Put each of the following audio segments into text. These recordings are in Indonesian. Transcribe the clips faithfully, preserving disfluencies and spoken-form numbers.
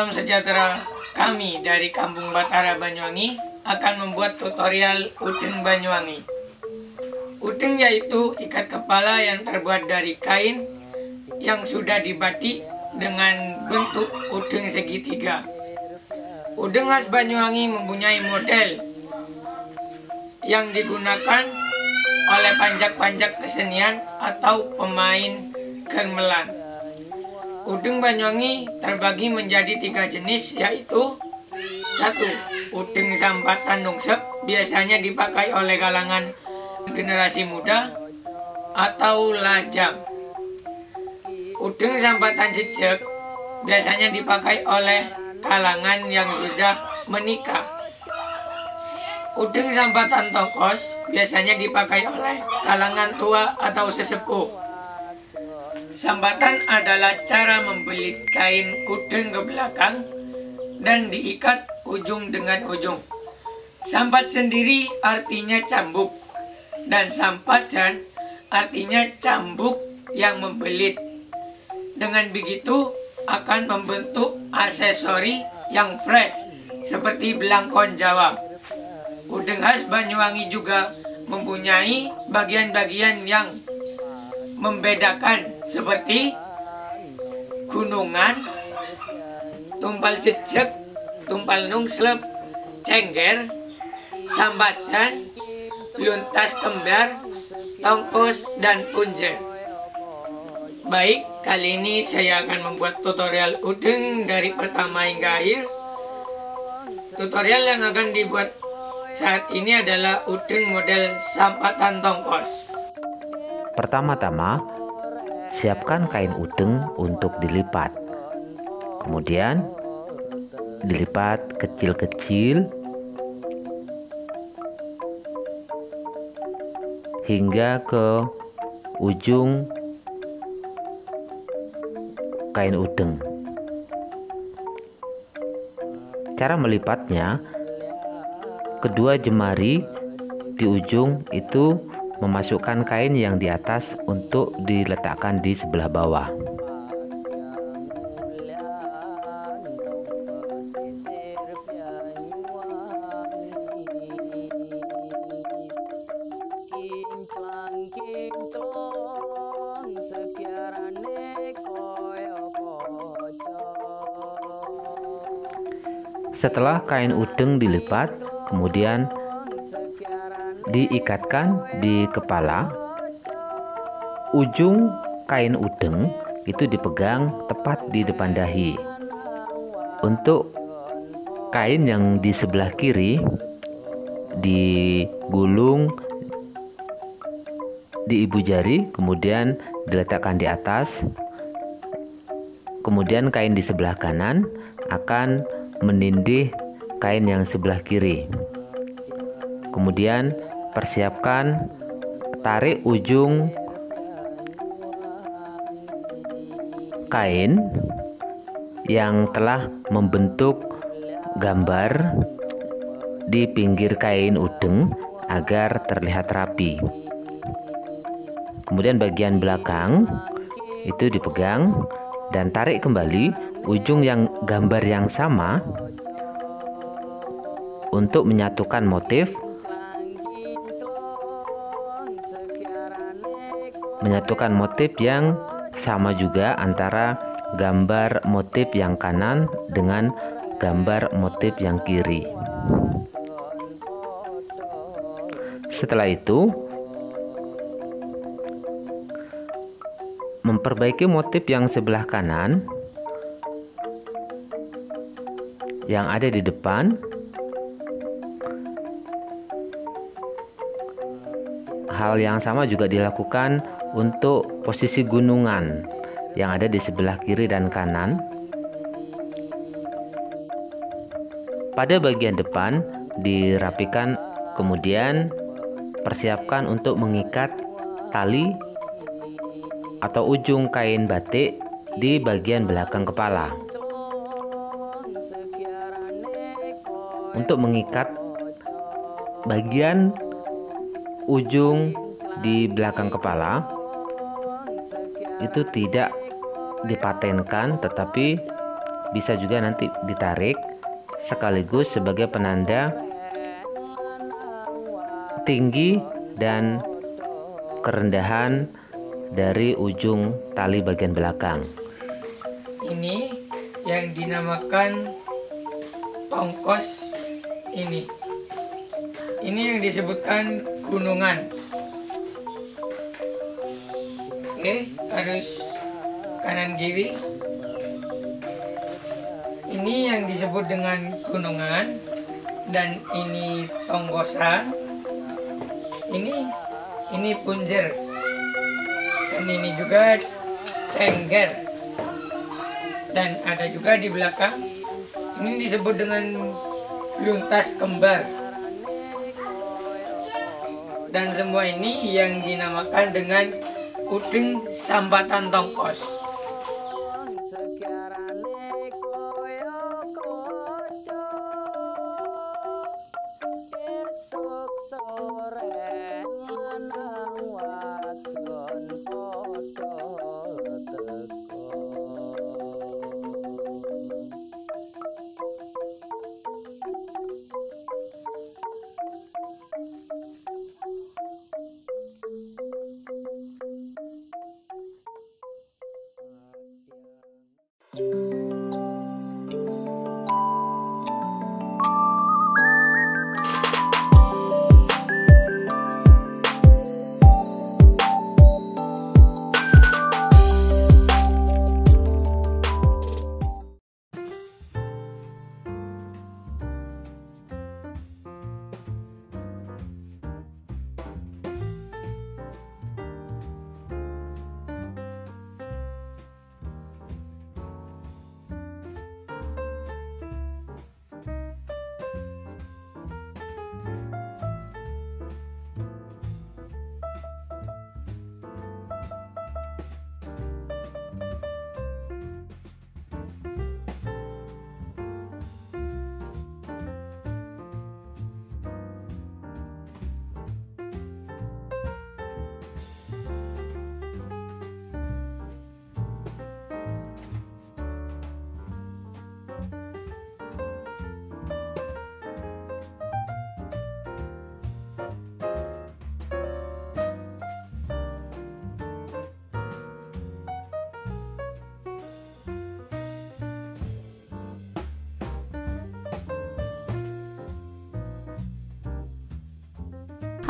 Salam sejahtera, kami dari Kampung Batara Banyuwangi akan membuat tutorial udeng Banyuwangi. Udeng yaitu ikat kepala yang terbuat dari kain yang sudah dibatik dengan bentuk udeng segitiga. Udeng khas Banyuwangi mempunyai model yang digunakan oleh panjak-panjak kesenian atau pemain gamelan. Udeng Banyuwangi terbagi menjadi tiga jenis, yaitu satu Udeng Sampadan Nungsep, biasanya dipakai oleh kalangan generasi muda atau lajang. Udeng Sampadan Jejeg biasanya dipakai oleh kalangan yang sudah menikah. Udeng Sampadan Tongkos biasanya dipakai oleh kalangan tua atau sesepuh. Sambatan adalah cara membelit kain udeng ke belakang dan diikat ujung dengan ujung. Sampat sendiri artinya cambuk, dan sampatan artinya cambuk yang membelit. Dengan begitu akan membentuk aksesori yang fresh seperti belangkon Jawa. Udeng khas Banyuwangi juga mempunyai bagian-bagian yang membedakan seperti gunungan, tumpal jejeg, tumpal nungsep, cengger, sampadan, luntas kembar, tongkos, dan punjer. Baik, kali ini saya akan membuat tutorial udeng dari pertama hingga akhir. Tutorial yang akan dibuat saat ini adalah udeng model sampadan tongkos. Pertama-tama, siapkan kain udeng untuk dilipat. Kemudian, dilipat kecil-kecil hingga ke ujung kain udeng. Cara melipatnya, kedua jemari di ujung itu memasukkan kain yang di atas untuk diletakkan di sebelah bawah. Setelah kain udeng dilipat, kemudian diikatkan di kepala. Ujung kain udeng itu dipegang tepat di depan dahi. Untuk kain yang di sebelah kiri digulung di ibu jari, kemudian diletakkan di atas. Kemudian kain di sebelah kanan akan menindih kain yang sebelah kiri. Kemudian persiapkan, tarik ujung kain yang telah membentuk gambar di pinggir kain udeng agar terlihat rapi. Kemudian bagian belakang itu dipegang dan tarik kembali ujung yang gambar yang sama untuk menyatukan motif, menyatukan motif yang sama juga antara gambar motif yang kanan dengan gambar motif yang kiri. Setelah itu, memperbaiki motif yang sebelah kanan yang ada di depan . Hal yang sama juga dilakukan untuk posisi gunungan yang ada di sebelah kiri dan kanan. Pada bagian depan dirapikan, kemudian persiapkan untuk mengikat tali atau ujung kain batik di bagian belakang kepala. Untuk mengikat bagian ujung di belakang kepala itu tidak dipatenkan, tetapi bisa juga nanti ditarik sekaligus sebagai penanda tinggi dan kerendahan dari ujung tali bagian belakang. Ini yang dinamakan tongkos ini. Ini yang disebutkan gunungan. Oke, harus kanan kiri. Ini yang disebut dengan gunungan dan ini tongkosan. Ini ini punjer. Dan ini juga cengger. Dan ada juga di belakang. Ini disebut dengan luntas kembar. Dan semua ini yang dinamakan dengan Udeng Sampadan Tongkos.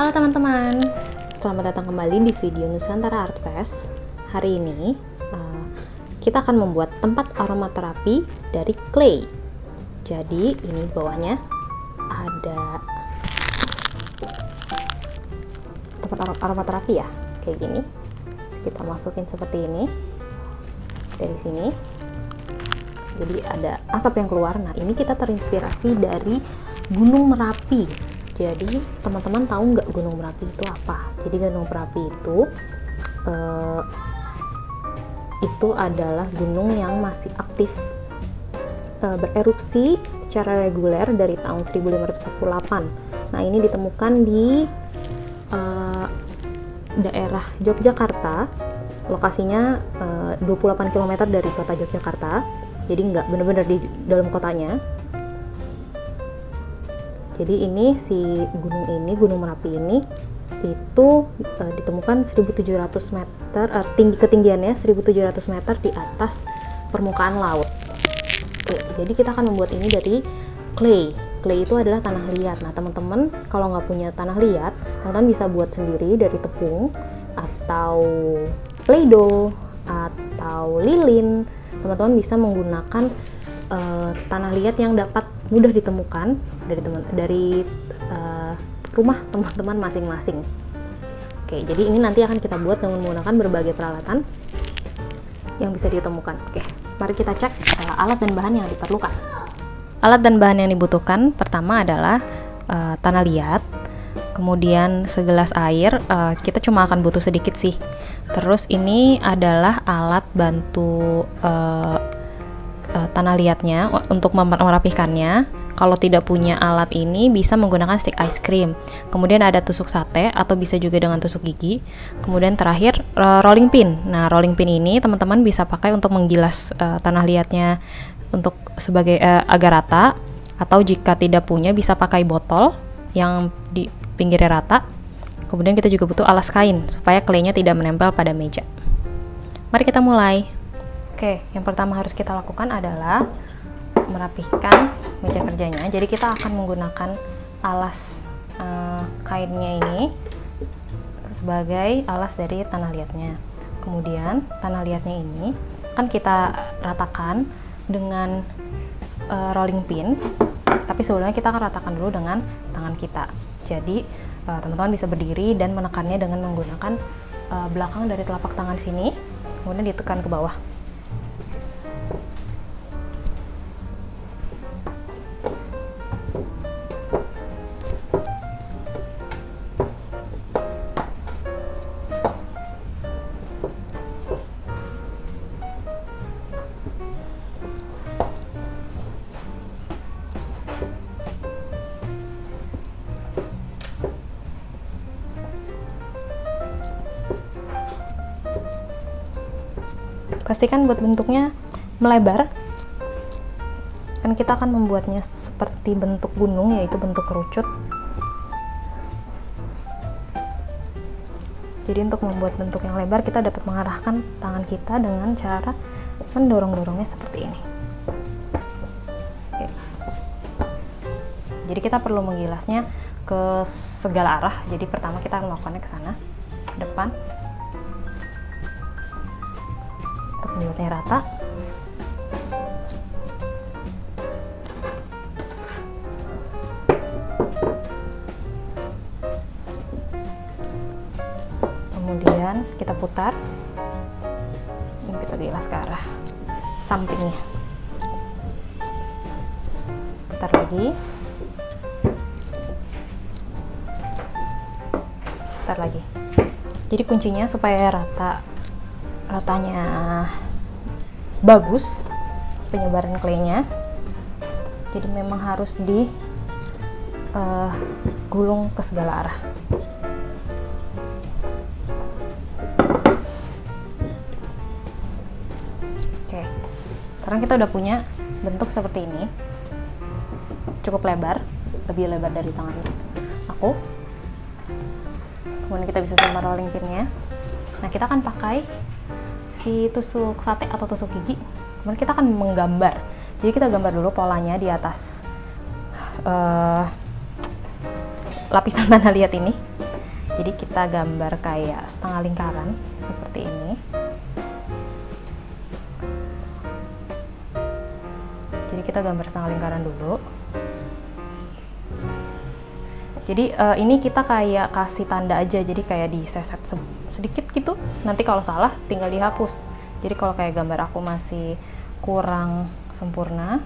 Halo teman-teman, selamat datang kembali di video Nusantara Art Fest. Hari ini uh, kita akan membuat tempat aromaterapi dari clay. Jadi ini bawahnya ada tempat ar- aromaterapi ya, kayak gini. Terus kita masukin seperti ini dari sini. Jadi ada asap yang keluar. Nah ini kita terinspirasi dari Gunung Merapi. Jadi teman-teman tahu nggak Gunung Merapi itu apa? Jadi Gunung Merapi itu eh, itu adalah gunung yang masih aktif eh, bererupsi secara reguler dari tahun seribu lima ratus empat puluh delapan. Nah ini ditemukan di eh, daerah Yogyakarta, lokasinya eh, dua puluh delapan kilometer dari kota Yogyakarta. Jadi nggak benar-benar di dalam kotanya. Jadi ini si gunung ini, Gunung Merapi ini, itu e, ditemukan seribu tujuh ratus meter, e, tinggi ketinggiannya seribu tujuh ratus meter di atas permukaan laut. Oke, jadi kita akan membuat ini dari clay. Clay itu adalah tanah liat. Nah teman-teman kalau nggak punya tanah liat, teman-teman bisa buat sendiri dari tepung atau play-doh atau lilin. Teman-teman bisa menggunakan e, tanah liat yang dapat mudah ditemukan dari teman dari uh, rumah teman-teman masing-masing. Oke, jadi ini nanti akan kita buat dengan menggunakan berbagai peralatan yang bisa ditemukan. Oke, mari kita cek uh, alat dan bahan yang diperlukan. Alat dan bahan yang dibutuhkan pertama adalah uh, tanah liat, kemudian segelas air. Uh, kita cuma akan butuh sedikit sih. Terus ini adalah alat bantu uh, tanah liatnya untuk merapihkannya. Kalau tidak punya alat ini bisa menggunakan stick ice cream. Kemudian ada tusuk sate atau bisa juga dengan tusuk gigi. Kemudian terakhir rolling pin. Nah rolling pin ini teman-teman bisa pakai untuk menggilas uh, tanah liatnya untuk sebagai eh, agar rata, atau jika tidak punya bisa pakai botol yang di pinggirnya rata. Kemudian kita juga butuh alas kain supaya klaynya tidak menempel pada meja. Mari kita mulai. Oke, yang pertama harus kita lakukan adalah merapihkan meja kerjanya. Jadi kita akan menggunakan alas eh, kainnya ini sebagai alas dari tanah liatnya. Kemudian tanah liatnya ini kan kita ratakan dengan uh, rolling pin, tapi sebelumnya kita akan ratakan dulu dengan tangan kita. Jadi teman-teman uh, bisa berdiri dan menekannya dengan menggunakan uh, belakang dari telapak tangan sini, kemudian ditekan ke bawah. Pastikan buat bentuknya melebar, dan kita akan membuatnya seperti bentuk gunung, yaitu bentuk kerucut. Jadi untuk membuat bentuk yang lebar, kita dapat mengarahkan tangan kita dengan cara mendorong-dorongnya seperti ini. Oke. Jadi kita perlu menggilasnya ke segala arah. Jadi pertama kita melakukannya ke sana, ke depan, membuatnya rata. Kemudian kita putar. Ini kita gilas ke arah sampingnya. Putar lagi. Putar lagi. Jadi kuncinya supaya rata, ratanya bagus penyebaran klaynya, jadi memang harus di uh, gulung ke segala arah. Oke, sekarang kita udah punya bentuk seperti ini, cukup lebar, lebih lebar dari tangan aku. Kemudian kita bisa sama rolling pinnya. Nah, kita akan pakai si tusuk sate atau tusuk gigi. Kemudian kita akan menggambar. Jadi kita gambar dulu polanya di atas uh, lapisan tanah liat ini. Jadi kita gambar kayak setengah lingkaran seperti ini. Jadi kita gambar setengah lingkaran dulu. Jadi uh, ini kita kayak kasih tanda aja, jadi kayak diseset sedikit gitu. Nanti kalau salah tinggal dihapus. Jadi kalau kayak gambar aku masih kurang sempurna,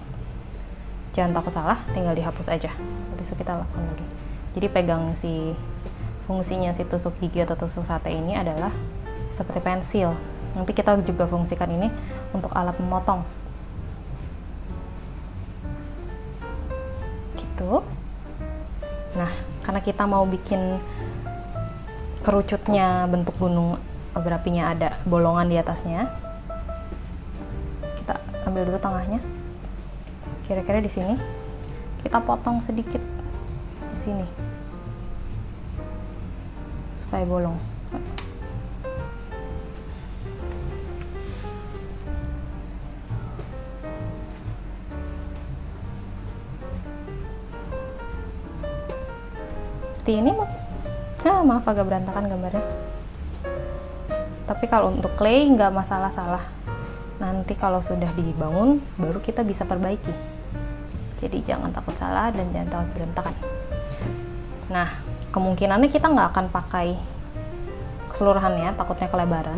jangan takut salah, tinggal dihapus aja. Besok kita lakukan lagi. Jadi pegang si fungsinya si tusuk gigi atau tusuk sate ini adalah seperti pensil. Nanti kita juga fungsikan ini untuk alat memotong. Gitu. Nah, karena kita mau bikin kerucutnya bentuk gunung berapinya ada bolongan di atasnya, kita ambil dulu tengahnya, kira-kira di sini kita potong sedikit di sini supaya bolong. Ini mungkin, nah, maaf agak berantakan gambarnya, tapi kalau untuk clay nggak masalah-salah. Nanti kalau sudah dibangun baru kita bisa perbaiki, jadi jangan takut salah dan jangan takut berantakan. Nah, kemungkinannya kita nggak akan pakai keseluruhannya, takutnya kelebaran,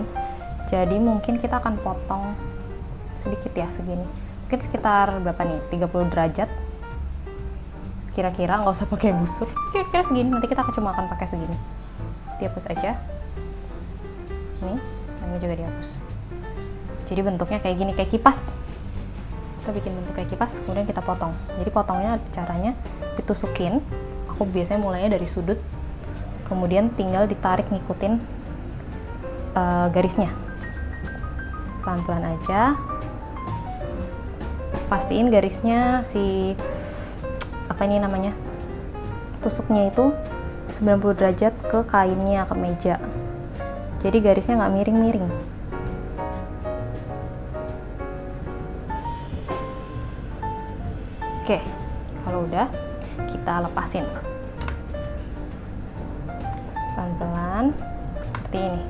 jadi mungkin kita akan potong sedikit ya, segini mungkin sekitar berapa nih, tiga puluh derajat kira-kira, nggak usah pakai busur, kira-kira segini. Nanti kita cuma akan pakai segini, dihapus aja. Ini, ini juga dihapus. Jadi bentuknya kayak gini, kayak kipas. Kita bikin bentuk kayak kipas, kemudian kita potong. Jadi potongnya caranya ditusukin. Aku biasanya mulainya dari sudut, kemudian tinggal ditarik ngikutin uh, garisnya, pelan-pelan aja. pastiin garisnya si apa ini namanya tusuknya itu sembilan puluh derajat ke kainnya, ke meja, jadi garisnya nggak miring-miring. Oke, kalau udah kita lepasin pelan-pelan seperti ini.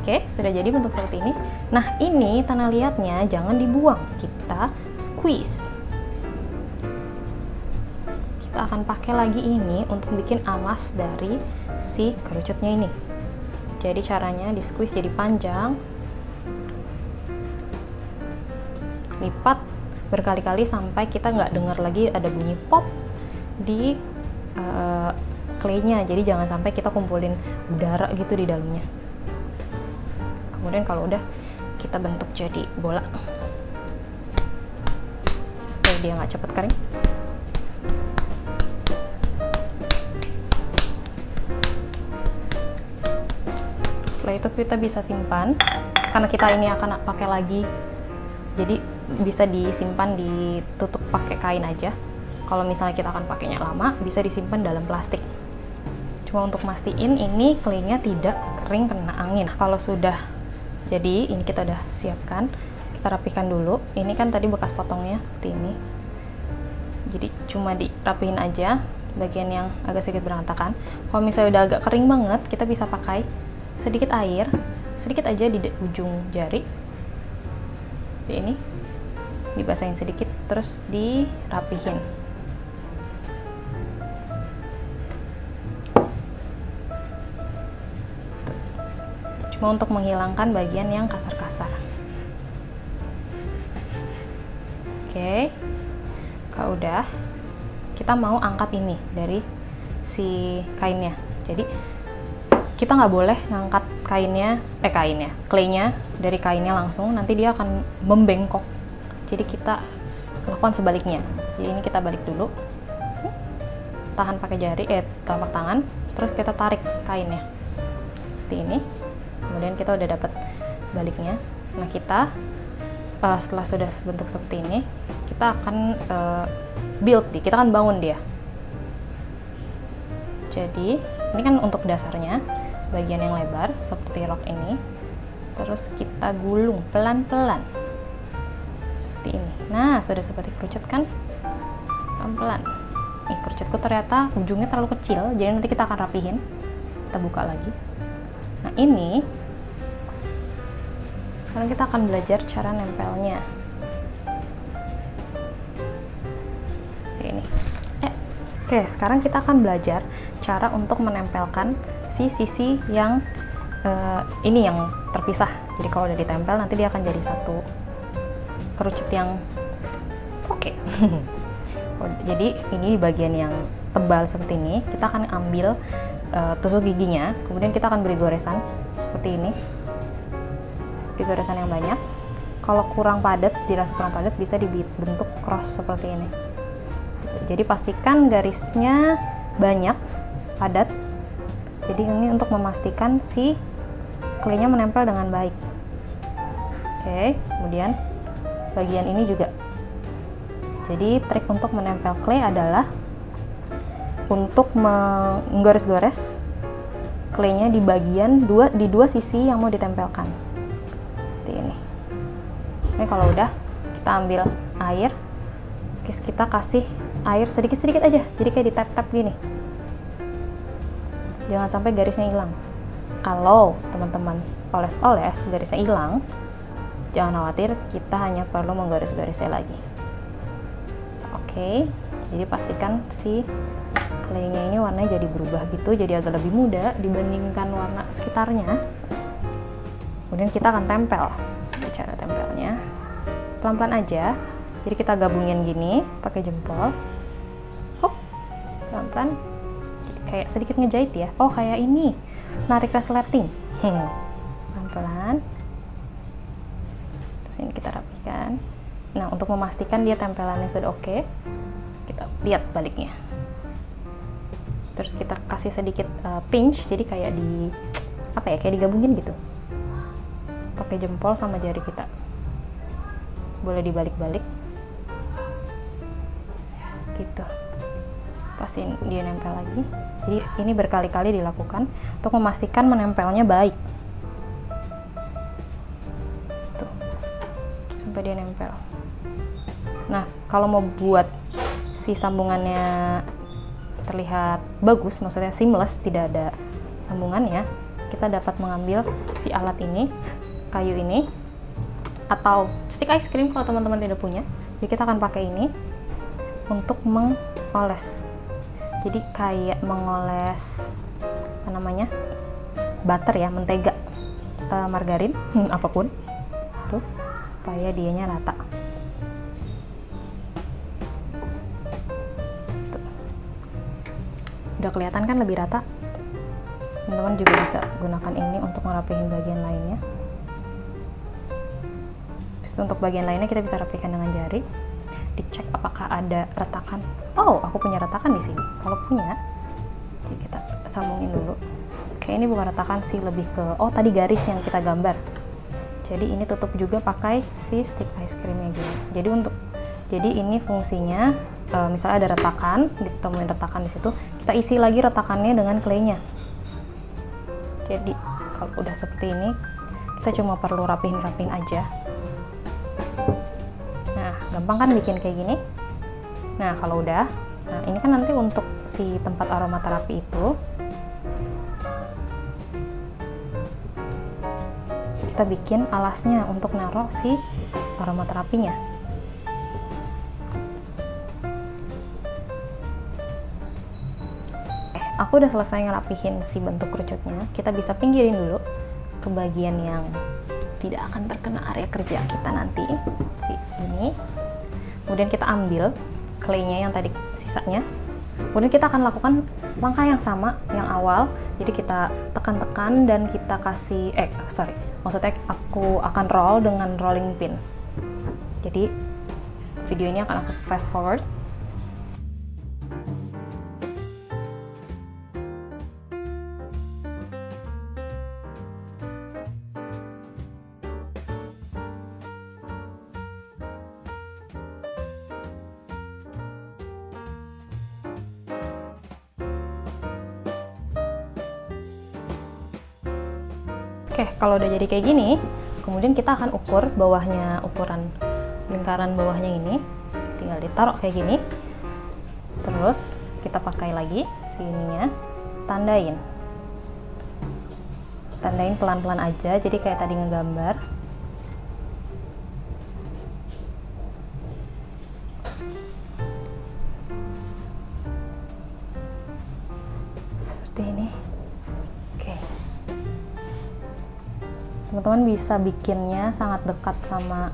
Oke, sudah jadi bentuk seperti ini. Nah, ini tanah liatnya jangan dibuang, kita squeeze. Kita akan pakai lagi ini untuk bikin alas dari si kerucutnya ini. Jadi caranya di squeeze jadi panjang, lipat berkali-kali sampai kita nggak dengar lagi ada bunyi pop di uh, clay-nya. Jadi jangan sampai kita kumpulin udara gitu di dalamnya. Kemudian kalau udah kita bentuk jadi bola supaya dia nggak cepat kering. Setelah itu kita bisa simpan karena kita ini akan pakai lagi, jadi bisa disimpan ditutup pakai kain aja. Kalau misalnya kita akan pakainya lama, bisa disimpan dalam plastik. Cuma untuk mastiin ini clay-nya tidak kering kena angin. Kalau sudah jadi, ini kita udah siapkan, kita rapikan dulu. Ini kan tadi bekas potongnya seperti ini. Jadi cuma dirapihin aja bagian yang agak sedikit berantakan. Kalau misalnya udah agak kering banget, kita bisa pakai sedikit air, sedikit aja di ujung jari. Jadi ini dibasahin sedikit, terus dirapihin. Cuma untuk menghilangkan bagian yang kasar-kasar. Oke, kalau udah, kita mau angkat ini dari si kainnya. Jadi kita nggak boleh ngangkat kainnya, eh kainnya, clay-nya dari kainnya langsung, nanti dia akan membengkok. Jadi kita lakukan sebaliknya. Jadi ini kita balik dulu, tahan pakai jari, eh telapak tangan, terus kita tarik kainnya seperti ini. Kemudian kita udah dapat baliknya. Nah, kita uh, setelah sudah bentuk seperti ini, kita akan uh, build dia, kita akan bangun dia. Jadi ini kan untuk dasarnya bagian yang lebar seperti rok ini, terus kita gulung pelan-pelan seperti ini. Nah, sudah seperti kerucut kan, pelan-pelan. Nih, kerucutku ternyata ujungnya terlalu kecil, jadi nanti kita akan rapihin, kita buka lagi. Nah, ini sekarang kita akan belajar cara nempelnya. Oke, ini. Eh. Oke, sekarang kita akan belajar cara untuk menempelkan si sisi yang uh, ini yang terpisah. Jadi kalau udah ditempel nanti dia akan jadi satu kerucut yang oke. Jadi ini di bagian yang tebal seperti ini, kita akan ambil tusuk giginya, kemudian kita akan beri goresan seperti ini, beri goresan yang banyak. Kalau kurang padat, dirasa kurang padat, bisa dibentuk cross seperti ini. Jadi pastikan garisnya banyak, padat. Jadi ini untuk memastikan si clay-nya menempel dengan baik. Oke, kemudian bagian ini juga. Jadi trik untuk menempel clay adalah untuk menggores-gores clay-nya di bagian dua di dua sisi yang mau ditempelkan. Seperti ini. Ini kalau udah kita ambil air, terus kita kasih air sedikit-sedikit aja. Jadi kayak ditap-tap gini. Jangan sampai garisnya hilang. Kalau teman-teman oles-oles garisnya hilang, jangan khawatir, kita hanya perlu menggores-goresnya lagi. Oke, jadi pastikan si clay-nya ini warnanya jadi berubah gitu, jadi agak lebih muda dibandingkan warna sekitarnya. Kemudian kita akan tempel. Cara tempelnya pelan-pelan aja, jadi kita gabungin gini pakai jempol, hop, pelan-pelan, kayak sedikit ngejahit ya. Oh, kayak ini narik resleting. hmm. Pelan-pelan, terus ini kita rapikan. Nah, untuk memastikan dia tempelannya sudah oke, kita lihat baliknya. Terus kita kasih sedikit uh, pinch, jadi kayak di apa ya, kayak digabungin gitu. pakai jempol sama jari kita. Boleh dibalik-balik. Gitu. Pasti dia nempel lagi. Jadi ini berkali-kali dilakukan untuk memastikan menempelnya baik. Tuh. Sampai dia nempel. Nah, kalau mau buat si sambungannya terlihat bagus, maksudnya seamless, tidak ada sambungannya, kita dapat mengambil si alat ini, kayu ini, atau stick ice cream kalau teman-teman tidak punya. Jadi kita akan pakai ini untuk mengoles. Jadi kayak mengoles apa namanya, butter ya, mentega, e, margarin, hmm, apapun, tuh supaya dianya rata. Udah kelihatan kan lebih rata. Teman-teman juga bisa gunakan ini untuk ngerapihin bagian lainnya. Habis itu untuk bagian lainnya kita bisa rapikan dengan jari. Dicek apakah ada retakan. Oh, aku punya retakan di sini. Kalau punya, jadi kita sambungin dulu. Oke, ini bukan retakan sih, lebih ke oh tadi garis yang kita gambar. Jadi ini tutup juga pakai si stick ice creamnya gini. Jadi untuk jadi ini fungsinya, e, misalnya ada retakan, ditemuin retakan di situ, kita isi lagi retakannya dengan clay-nya. Jadi kalau udah seperti ini, kita cuma perlu rapihin-rapihin aja. Nah, gampang kan bikin kayak gini? Nah, kalau udah, nah ini kan nanti untuk si tempat aromaterapi itu, kita bikin alasnya untuk naruh si aromaterapinya. Aku udah selesai ngerapihin si bentuk kerucutnya, kita bisa pinggirin dulu ke bagian yang tidak akan terkena area kerja kita nanti, si ini. Kemudian kita ambil clay-nya yang tadi sisanya. Kemudian kita akan lakukan langkah yang sama yang awal. Jadi kita tekan-tekan dan kita kasih, eh sorry, maksudnya aku akan roll dengan rolling pin. Jadi video ini akan aku fast forward. Oke, kalau udah jadi kayak gini, kemudian kita akan ukur bawahnya, ukuran lingkaran bawahnya ini, tinggal ditaruh kayak gini. Terus kita pakai lagi sininya, tandain, tandain pelan-pelan aja. Jadi kayak tadi ngegambar. Teman-teman bisa bikinnya sangat dekat sama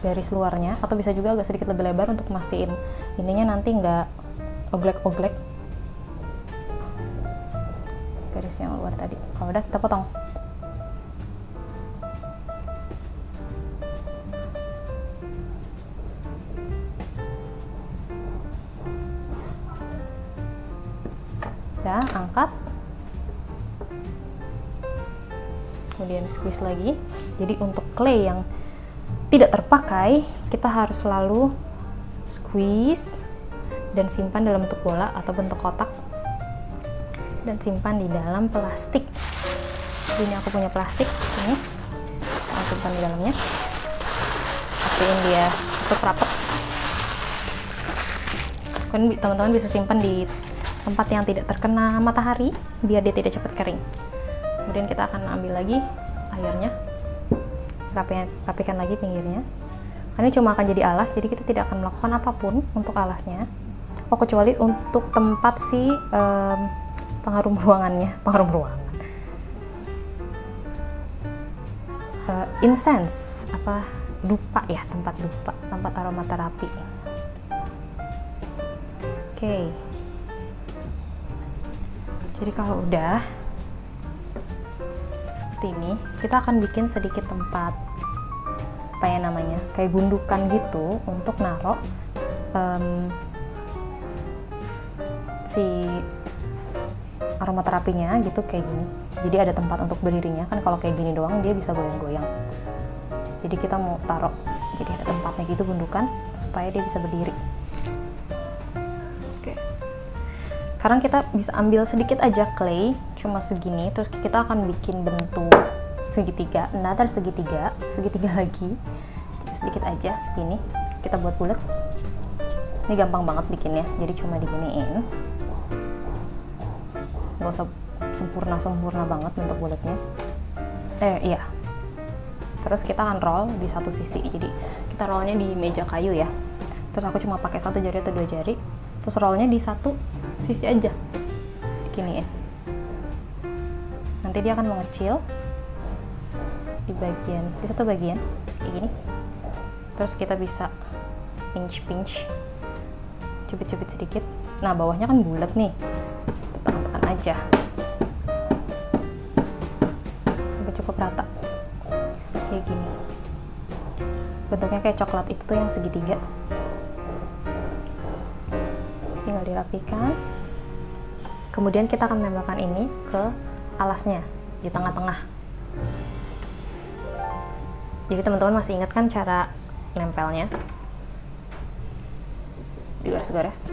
garis luarnya, atau bisa juga agak sedikit lebih lebar untuk mastiin ininya nanti nggak oglek-oglek garis yang luar tadi. Kalau udah kita potong. Udah, angkat. Kemudian squeeze lagi. Jadi untuk clay yang tidak terpakai, kita harus selalu squeeze dan simpan dalam bentuk bola atau bentuk kotak, dan simpan di dalam plastik. Ini aku punya plastik ini, kita simpan di dalamnya, pastiin dia tutup rapat. Teman-teman bisa simpan di tempat yang tidak terkena matahari biar dia tidak cepat kering. Kemudian kita akan ambil lagi airnya, rapikan, rapikan lagi pinggirnya. Karena ini cuma akan jadi alas, jadi kita tidak akan melakukan apapun untuk alasnya. Oh, kecuali untuk tempat si um, pengharum ruangannya, pengharum ruangan. Uh, incense, apa dupa ya, tempat dupa, tempat aromaterapi. Oke. Okay. Jadi kalau udah ini, kita akan bikin sedikit tempat apa ya namanya, kayak gundukan gitu untuk naruh um, si aromaterapinya gitu kayak gini. Jadi ada tempat untuk berdirinya, kan kalau kayak gini doang dia bisa goyang-goyang. Jadi kita mau taruh, jadi ada tempatnya gitu gundukan supaya dia bisa berdiri. Oke. Sekarang kita bisa ambil sedikit aja clay, cuma segini, terus kita akan bikin bentuk segitiga, another segitiga, segitiga lagi. Jadi sedikit aja segini, kita buat bulat. Ini gampang banget bikinnya, jadi cuma diginiin. Gak usah sempurna-sempurna banget bentuk bulatnya. Eh, iya. Terus kita akan roll di satu sisi, jadi kita rollnya di meja kayu ya. Terus aku cuma pakai satu jari atau dua jari, terus rollnya di satu sisi aja. Diginiin. Nanti dia akan mengecil di bagian, di satu bagian, kayak gini. Terus kita bisa pinch-pinch, cubit-cubit sedikit. Nah, bawahnya kan bulat nih, tekan-tekan aja sampai cukup rata kayak gini. Bentuknya kayak coklat itu tuh yang segitiga, tinggal dirapikan. Kemudian kita akan menempelkan ini ke alasnya di tengah-tengah. Jadi teman-teman masih ingat kan cara nempelnya? Digores-gores.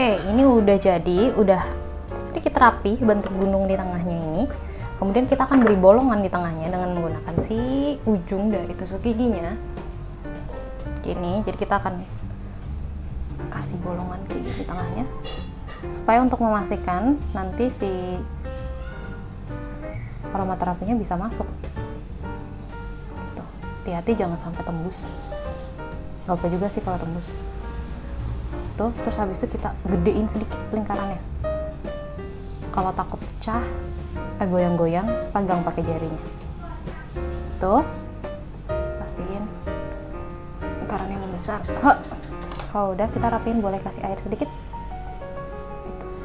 Oke, ini udah jadi, udah sedikit rapi bentuk gunung di tengahnya ini. Kemudian kita akan beri bolongan di tengahnya dengan menggunakan si ujung dari tusuk giginya. Gini, jadi kita akan kasih bolongan gigi di tengahnya. Supaya untuk memastikan nanti si aromaterapinya bisa masuk. Gitu. Hati-hati jangan sampai tembus. Gak apa juga sih kalau tembus. Terus habis itu kita gedein sedikit lingkarannya. Kalau takut pecah, goyang-goyang, pegang pakai jarinya. Tuh, pastiin lingkarannya membesar. Kalau udah kita rapiin, boleh kasih air sedikit.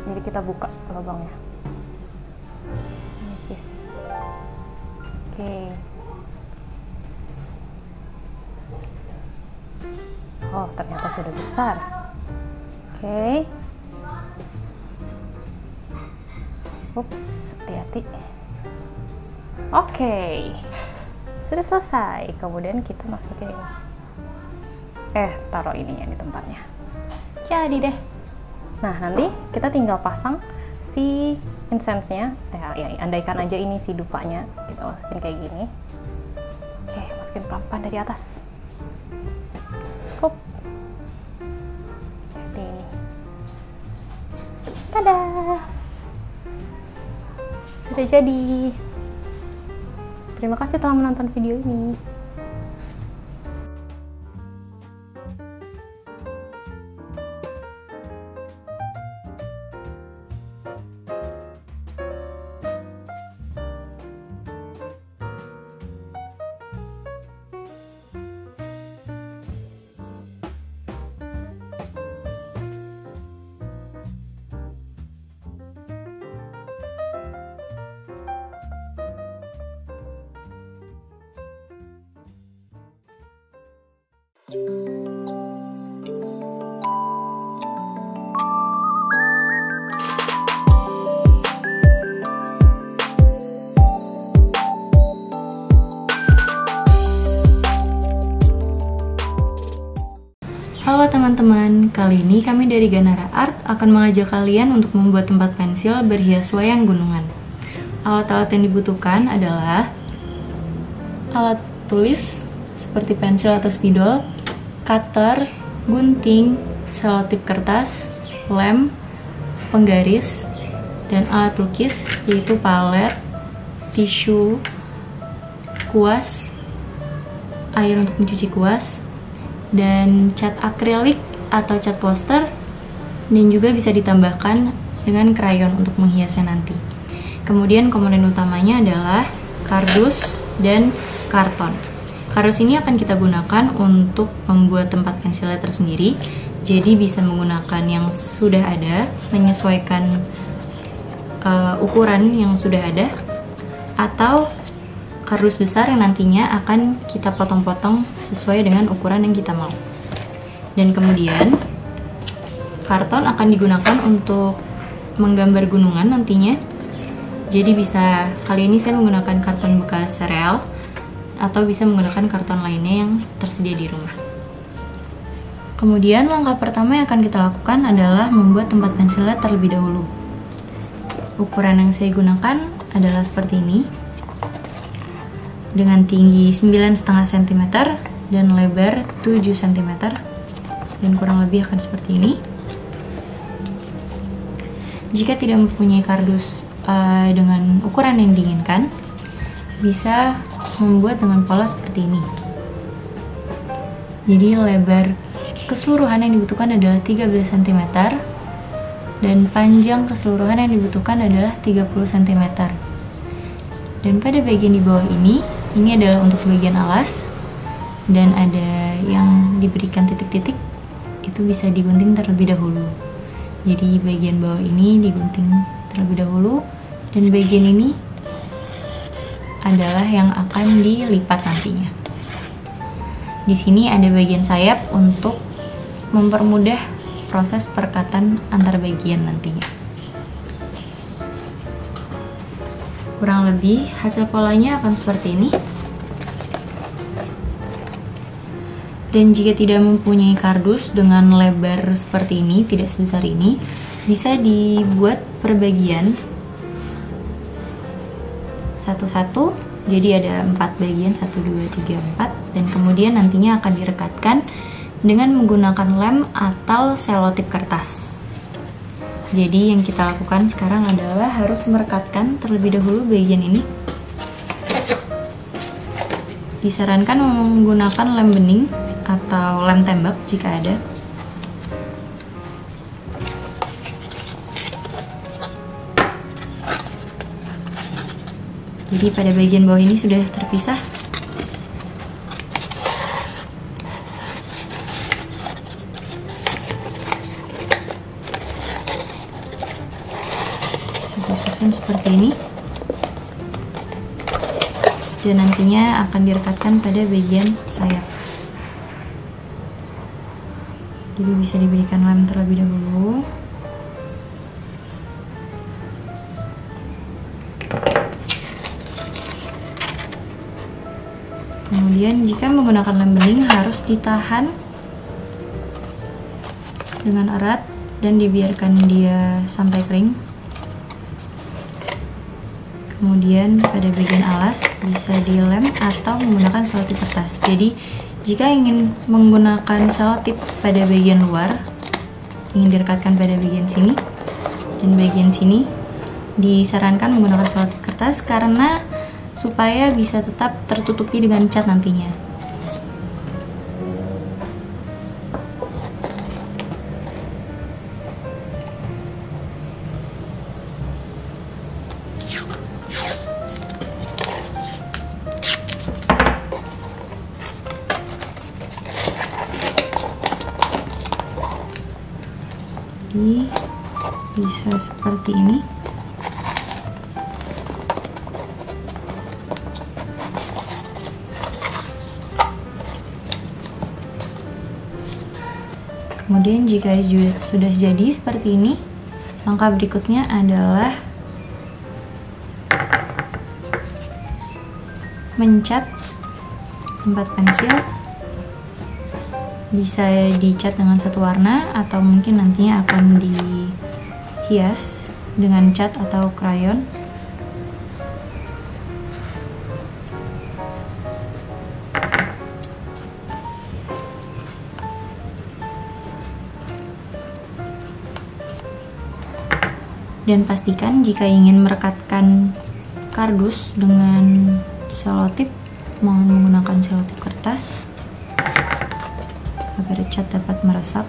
Jadi kita buka lubangnya. Nipis. Oke. Oh, ternyata sudah besar. Oke, ups, hati-hati. Oke, sudah selesai. Kemudian kita masukin ini. Eh, taruh ininya di tempatnya. jadi deh. Nah, nanti kita tinggal pasang si incense-nya, ya, ya andaikan aja ini si dupanya, kita masukin kayak gini. Oke, masukin pelan-pelan dari atas. Cukup. Seperti ini. Tada! Sudah jadi. Terima kasih telah menonton video ini. Halo teman-teman, kali ini kami dari Ganara Art akan mengajak kalian untuk membuat tempat pensil berhias wayang gunungan. Alat-alat yang dibutuhkan adalah alat tulis seperti pensil atau spidol, cutter, gunting, selotip kertas, lem, penggaris, dan alat lukis yaitu palet, tisu, kuas, air untuk mencuci kuas, dan cat akrilik atau cat poster, dan juga bisa ditambahkan dengan krayon untuk menghiasnya nanti. Kemudian komponen utamanya adalah kardus dan karton. Kardus ini akan kita gunakan untuk membuat tempat pensilnya tersendiri, jadi bisa menggunakan yang sudah ada, menyesuaikan uh, ukuran yang sudah ada, atau kardus besar yang nantinya akan kita potong-potong sesuai dengan ukuran yang kita mau. Dan kemudian karton akan digunakan untuk menggambar gunungan nantinya. Jadi bisa, kali ini saya menggunakan karton bekas sereal atau bisa menggunakan karton lainnya yang tersedia di rumah. Kemudian langkah pertama yang akan kita lakukan adalah membuat tempat pensilnya terlebih dahulu. Ukuran yang saya gunakan adalah seperti ini, dengan tinggi sembilan koma lima sentimeter dan lebar tujuh sentimeter, dan kurang lebih akan seperti ini. Jika tidak mempunyai kardus uh, dengan ukuran yang diinginkan, bisa membuat dengan pola seperti ini. Jadi lebar keseluruhan yang dibutuhkan adalah tiga belas sentimeter dan panjang keseluruhan yang dibutuhkan adalah tiga puluh sentimeter. Dan pada bagian di bawah ini, ini adalah untuk bagian alas, dan ada yang diberikan titik-titik, itu bisa digunting terlebih dahulu. Jadi bagian bawah ini digunting terlebih dahulu, dan bagian ini adalah yang akan dilipat nantinya. Di sini ada bagian sayap untuk mempermudah proses perekatan antar bagian nantinya. Kurang lebih hasil polanya akan seperti ini. Dan jika tidak mempunyai kardus dengan lebar seperti ini, tidak sebesar ini, bisa dibuat perbagian satu-satu. Jadi ada empat bagian, satu, dua, tiga, empat, dan kemudian nantinya akan direkatkan dengan menggunakan lem atau selotip kertas. Jadi yang kita lakukan sekarang adalah harus merekatkan terlebih dahulu bagian ini. Disarankan menggunakan lem bening atau lem tembak jika ada. Jadi pada bagian bawah ini sudah terpisah. Seperti ini, dan nantinya akan direkatkan pada bagian sayap. Jadi bisa diberikan lem terlebih dahulu. Kemudian jika menggunakan lem bening harus ditahan dengan erat dan dibiarkan dia sampai kering. Kemudian pada bagian alas bisa dilem atau menggunakan selotip kertas. Jadi jika ingin menggunakan selotip pada bagian luar, ingin direkatkan pada bagian sini dan bagian sini, disarankan menggunakan selotip kertas karena supaya bisa tetap tertutupi dengan cat nantinya. Bisa seperti ini. Kemudian jika sudah jadi seperti ini, langkah berikutnya adalah mencat tempat pensil. Bisa dicat dengan satu warna atau mungkin nantinya akan di hias dengan cat atau krayon. Dan pastikan jika ingin merekatkan kardus dengan selotip, menggunakan selotip kertas agar cat dapat meresap.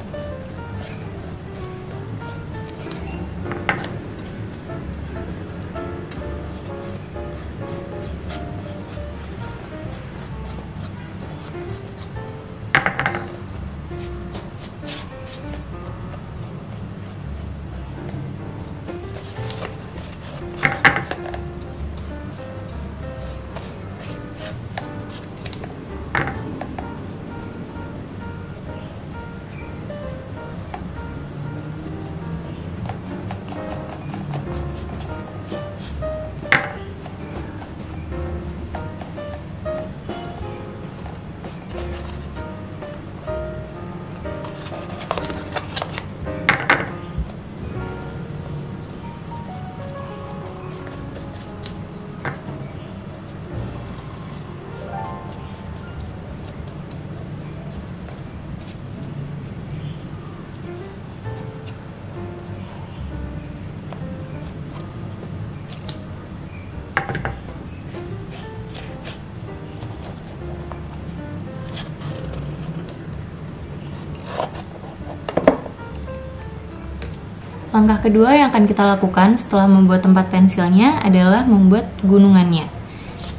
Langkah kedua yang akan kita lakukan setelah membuat tempat pensilnya adalah membuat gunungannya.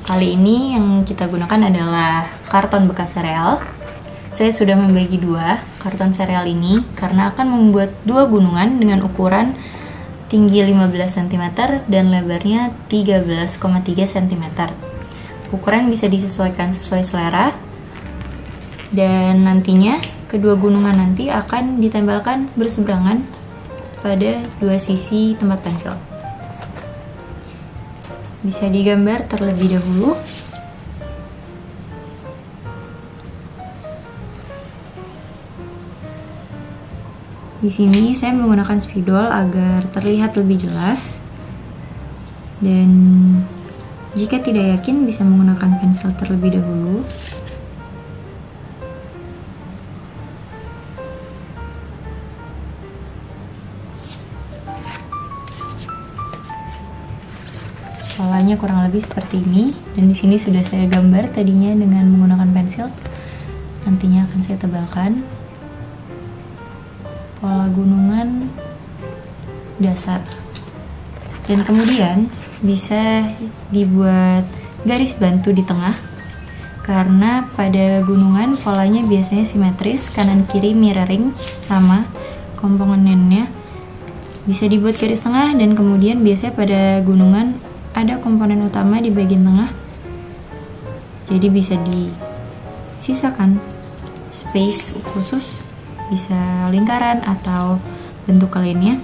Kali ini yang kita gunakan adalah karton bekas sereal. Saya sudah membagi dua karton sereal ini karena akan membuat dua gunungan dengan ukuran tinggi lima belas sentimeter dan lebarnya tiga belas koma tiga sentimeter. Ukuran bisa disesuaikan sesuai selera dan nantinya kedua gunungan nanti akan ditempelkan berseberangan pada dua sisi tempat pensil. Bisa digambar terlebih dahulu. Di sini saya menggunakan spidol agar terlihat lebih jelas. Dan jika tidak yakin bisa menggunakan pensil terlebih dahulu. Polanya kurang lebih seperti ini, dan di sini sudah saya gambar tadinya dengan menggunakan pensil. Nantinya akan saya tebalkan pola gunungan dasar. Dan kemudian bisa dibuat garis bantu di tengah karena pada gunungan polanya biasanya simetris, kanan kiri mirroring sama komponennya. Bisa dibuat garis tengah dan kemudian biasanya pada gunungan ada komponen utama di bagian tengah, jadi bisa disisakan space khusus, bisa lingkaran atau bentuk lainnya.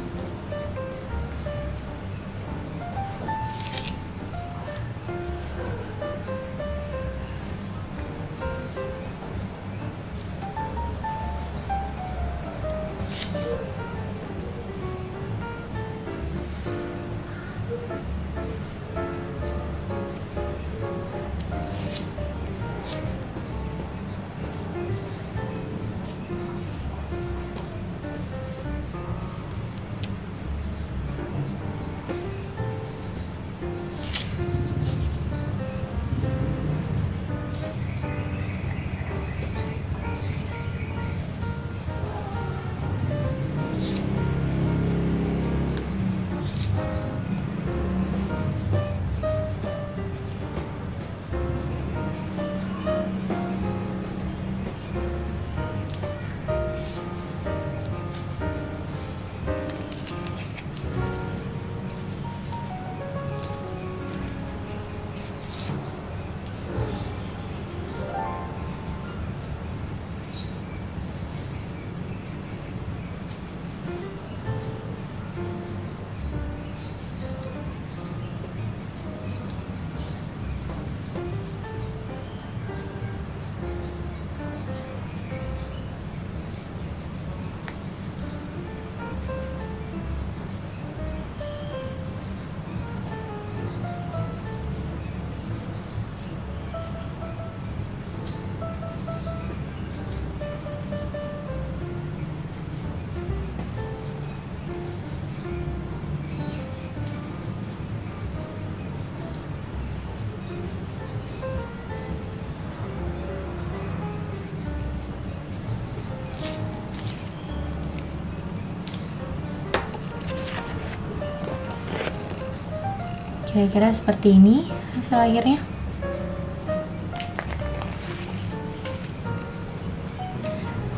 Kira-kira seperti ini hasil akhirnya.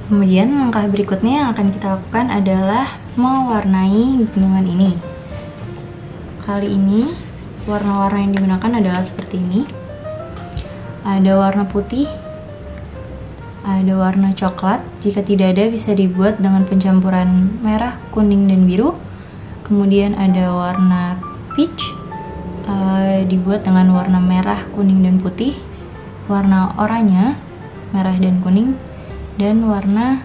Kemudian langkah berikutnya yang akan kita lakukan adalah mewarnai gunungan ini. Kali ini warna-warna yang digunakan adalah seperti ini. Ada warna putih, ada warna coklat, jika tidak ada bisa dibuat dengan pencampuran merah, kuning, dan biru. Kemudian ada warna peach, uh, dibuat dengan warna merah, kuning, dan putih. Warna oranye, merah dan kuning. Dan warna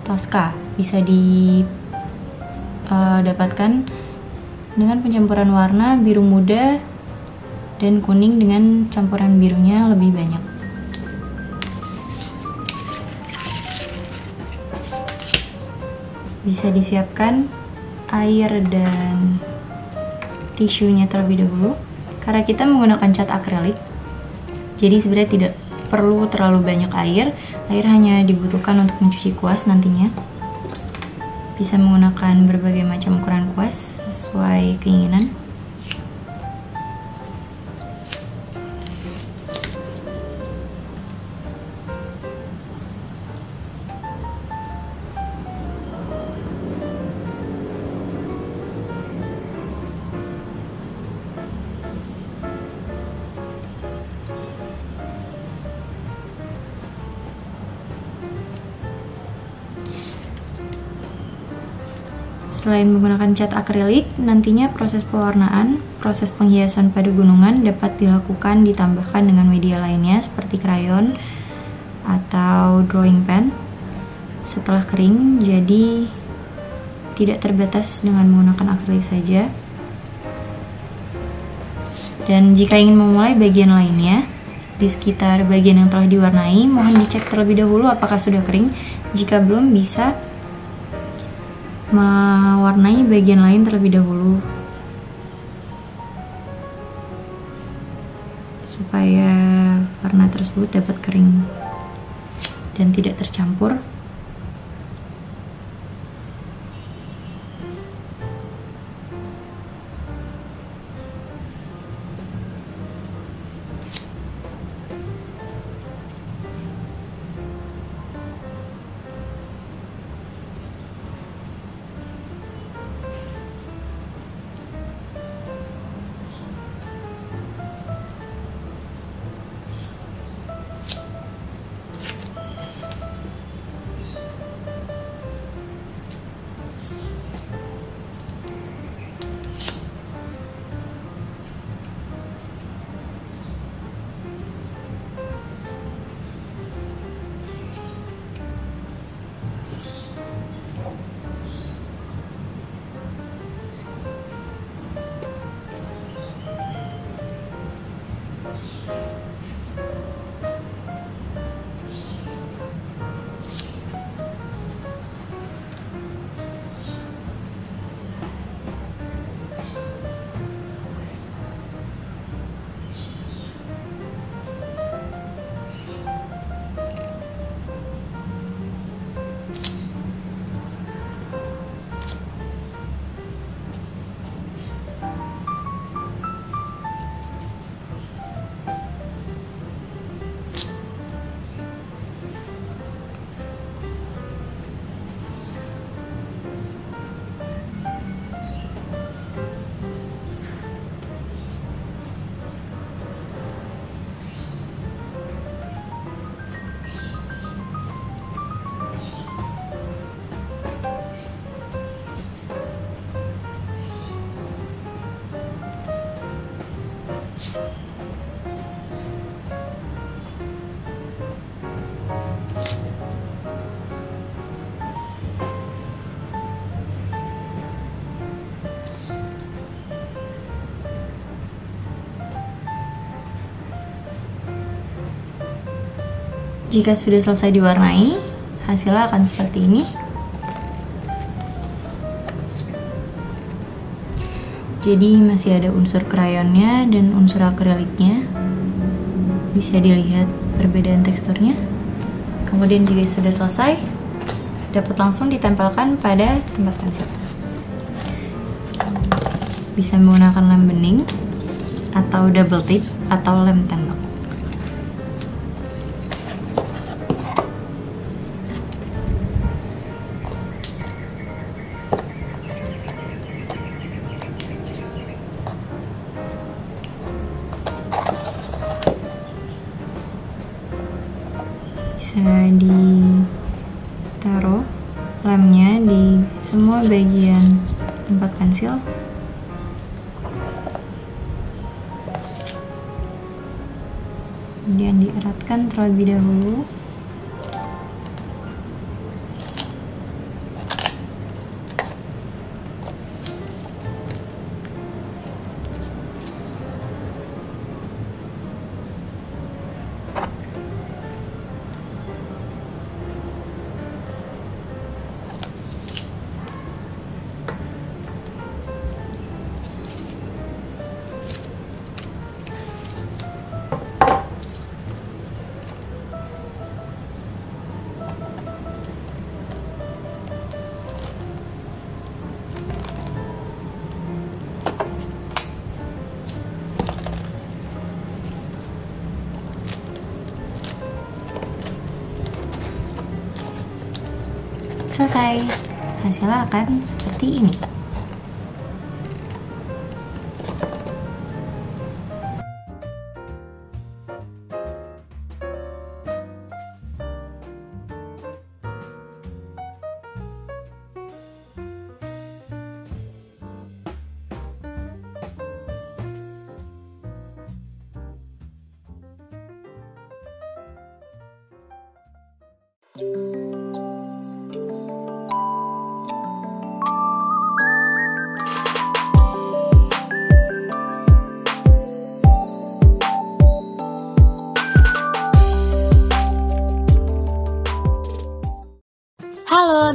Tosca, bisa didapatkan dengan pencampuran warna biru muda dan kuning dengan campuran birunya lebih banyak. Bisa disiapkan air dan tisunya terlebih dahulu karena kita menggunakan cat akrilik, jadi sebenarnya tidak perlu terlalu banyak air. Air hanya dibutuhkan untuk mencuci kuas nantinya. Bisa menggunakan berbagai macam ukuran kuas sesuai keinginan. Selain menggunakan cat akrilik, nantinya proses pewarnaan, proses penghiasan pada gunungan dapat dilakukan ditambahkan dengan media lainnya seperti krayon atau drawing pen. Setelah kering, jadi tidak terbatas dengan menggunakan akrilik saja. Dan jika ingin memulai bagian lainnya, di sekitar bagian yang telah diwarnai, mohon dicek terlebih dahulu apakah sudah kering. Jika belum, bisa mewarnai bagian lain terlebih dahulu supaya warna tersebut dapat kering dan tidak tercampur. Jika sudah selesai diwarnai, hasilnya akan seperti ini. Jadi masih ada unsur krayonnya dan unsur akriliknya. Bisa dilihat perbedaan teksturnya. Kemudian jika sudah selesai, dapat langsung ditempelkan pada tempat pensil. Bisa menggunakan lem bening. atau double tape atau lem tembak. Bisa ditaruh lemnya di semua bagian tempat pensil. Kemudian dieratkan terlebih dahulu. Selesai, hasilnya akan seperti ini.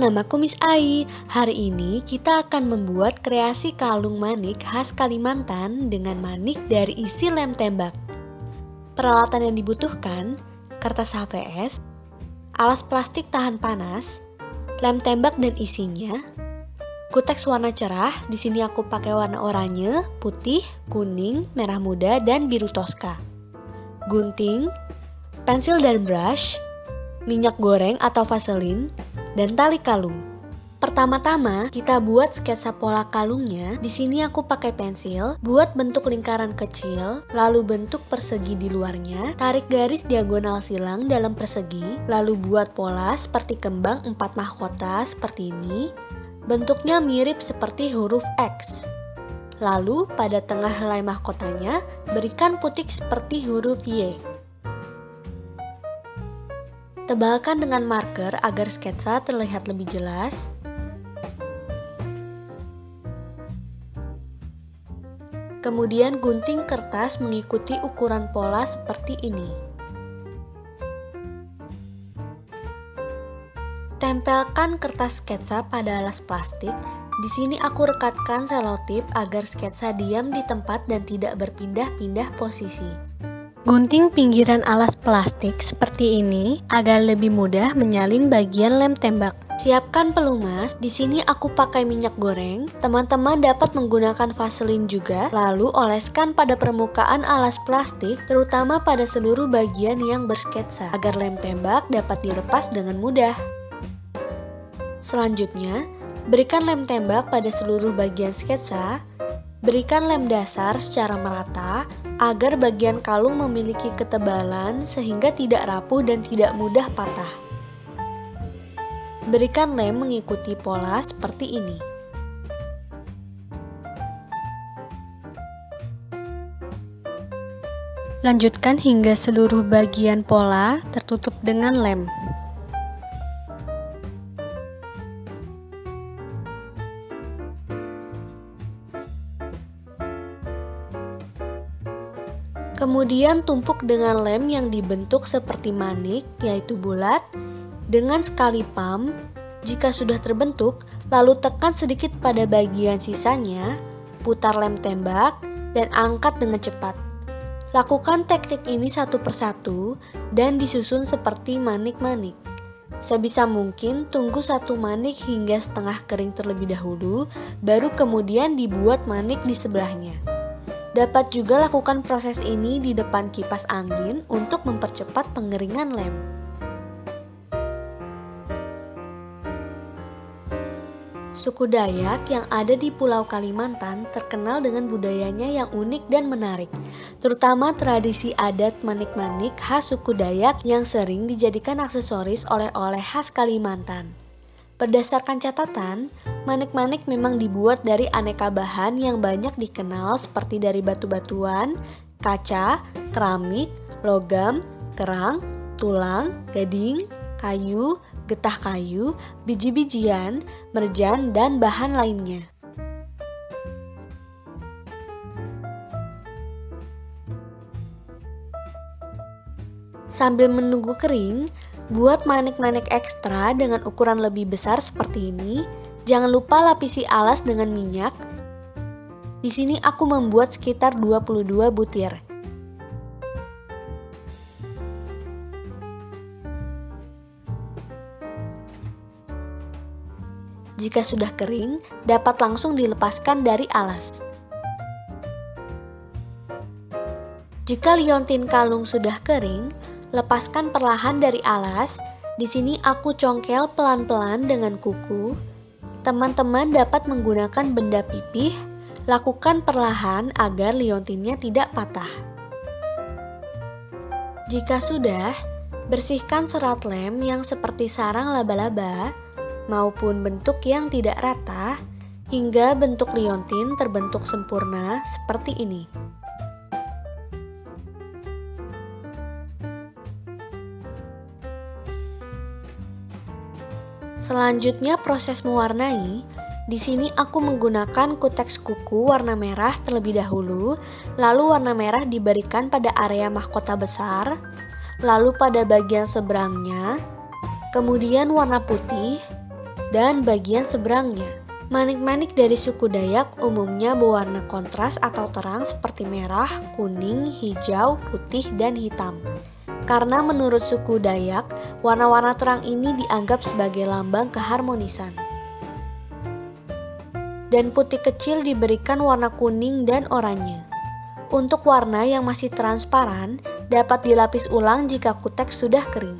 Namaku Miss Ai. Hari ini kita akan membuat kreasi kalung manik khas Kalimantan dengan manik dari isi lem tembak. Peralatan yang dibutuhkan: kertas H V S, alas plastik tahan panas, lem tembak dan isinya, kuteks warna cerah. Di sini aku pakai warna oranye, putih, kuning, merah muda dan biru toska. Gunting, pensil dan brush, minyak goreng atau vaselin, dan tali kalung. Pertama-tama kita buat sketsa pola kalungnya. Di sini aku pakai pensil, buat bentuk lingkaran kecil, lalu bentuk persegi di luarnya, tarik garis diagonal silang dalam persegi, lalu buat pola seperti kembang empat mahkota seperti ini. Bentuknya mirip seperti huruf X. Lalu pada tengah helai mahkotanya berikan putik seperti huruf Y. Tebalkan dengan marker agar sketsa terlihat lebih jelas. Kemudian gunting kertas mengikuti ukuran pola seperti ini. Tempelkan kertas sketsa pada alas plastik. Di sini aku rekatkan selotip agar sketsa diam di tempat dan tidak berpindah-pindah posisi. Gunting pinggiran alas plastik seperti ini agar lebih mudah menyalin bagian lem tembak. Siapkan pelumas. Di sini aku pakai minyak goreng. Teman-teman dapat menggunakan vaselin juga. Lalu oleskan pada permukaan alas plastik, terutama pada seluruh bagian yang bersketsa, agar lem tembak dapat dilepas dengan mudah. Selanjutnya, berikan lem tembak pada seluruh bagian sketsa. Berikan lem dasar secara merata agar bagian kalung memiliki ketebalan sehingga tidak rapuh dan tidak mudah patah. Berikan lem mengikuti pola seperti ini. Lanjutkan hingga seluruh bagian pola tertutup dengan lem. Kemudian tumpuk dengan lem yang dibentuk seperti manik, yaitu bulat, dengan sekali pam. Jika sudah terbentuk, lalu tekan sedikit pada bagian sisanya, putar lem tembak, dan angkat dengan cepat. Lakukan teknik ini satu persatu dan disusun seperti manik-manik. Sebisa mungkin tunggu satu manik hingga setengah kering terlebih dahulu, baru kemudian dibuat manik di sebelahnya. Dapat juga lakukan proses ini di depan kipas angin untuk mempercepat pengeringan lem. Suku Dayak yang ada di Pulau Kalimantan terkenal dengan budayanya yang unik dan menarik, terutama tradisi adat manik-manik khas suku Dayak yang sering dijadikan aksesoris oleh-oleh khas Kalimantan. Berdasarkan catatan, manik-manik memang dibuat dari aneka bahan yang banyak dikenal seperti dari batu-batuan, kaca, keramik, logam, kerang, tulang, gading, kayu, getah kayu, biji-bijian, merjan, dan bahan lainnya. Sambil menunggu kering, buat manik-manik ekstra dengan ukuran lebih besar seperti ini. Jangan lupa lapisi alas dengan minyak. Di sini aku membuat sekitar dua puluh dua butir. Jika sudah kering, dapat langsung dilepaskan dari alas. Jika liontin kalung sudah kering, lepaskan perlahan dari alas. Di sini aku congkel pelan-pelan dengan kuku. Teman-teman dapat menggunakan benda pipih, lakukan perlahan agar liontinnya tidak patah. Jika sudah, bersihkan serat lem yang seperti sarang laba-laba, maupun bentuk yang tidak rata hingga bentuk liontin terbentuk sempurna seperti ini. Selanjutnya proses mewarnai. Di sini aku menggunakan kuteks kuku warna merah terlebih dahulu, lalu warna merah diberikan pada area mahkota besar, lalu pada bagian seberangnya, kemudian warna putih dan bagian seberangnya. Manik-manik dari suku Dayak umumnya berwarna kontras atau terang seperti merah, kuning, hijau, putih, dan hitam. Karena menurut suku Dayak, warna-warna terang ini dianggap sebagai lambang keharmonisan. Dan putih kecil diberikan warna kuning dan oranye. Untuk warna yang masih transparan, dapat dilapis ulang jika kuteks sudah kering.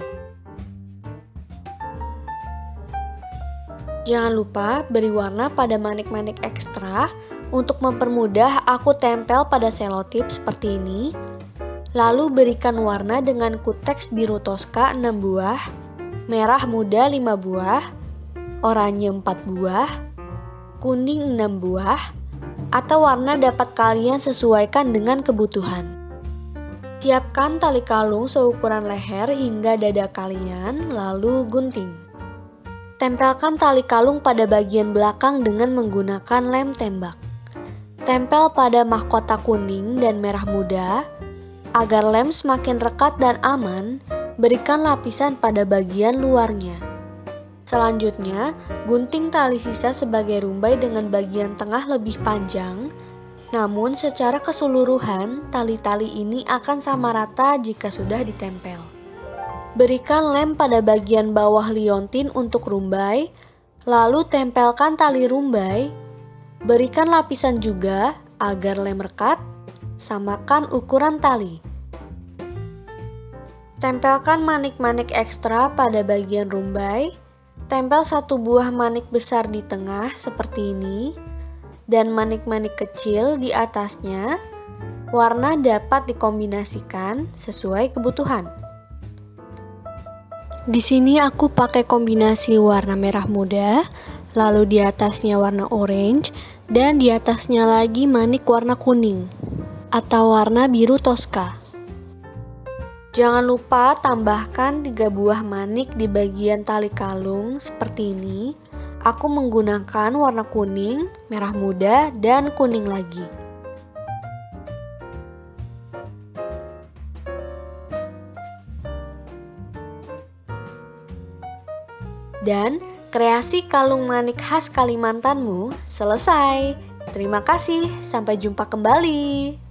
Jangan lupa beri warna pada manik-manik ekstra. Untuk mempermudah, aku tempel pada selotip seperti ini. Lalu berikan warna dengan kuteks biru toska enam buah, merah muda lima buah, oranye empat buah, kuning enam buah, atau warna dapat kalian sesuaikan dengan kebutuhan. Siapkan tali kalung seukuran leher hingga dada kalian, lalu gunting. Tempelkan tali kalung pada bagian belakang dengan menggunakan lem tembak. Tempel pada mahkota kuning dan merah muda. Agar lem semakin rekat dan aman, berikan lapisan pada bagian luarnya. Selanjutnya, gunting tali sisa sebagai rumbai dengan bagian tengah lebih panjang. Namun secara keseluruhan, tali-tali ini akan sama rata jika sudah ditempel. Berikan lem pada bagian bawah liontin untuk rumbai, lalu tempelkan tali rumbai. Berikan lapisan juga agar lem rekat, samakan ukuran tali. Tempelkan manik-manik ekstra pada bagian rumbai, tempel satu buah manik besar di tengah seperti ini, dan manik-manik kecil di atasnya. Warna dapat dikombinasikan sesuai kebutuhan. Di sini aku pakai kombinasi warna merah muda, lalu di atasnya warna orange, dan di atasnya lagi manik warna kuning atau warna biru toska. Jangan lupa tambahkan tiga buah manik di bagian tali kalung seperti ini. Aku menggunakan warna kuning, merah muda, dan kuning lagi. Dan kreasi kalung manik khas Kalimantanmu selesai. Terima kasih, sampai jumpa kembali.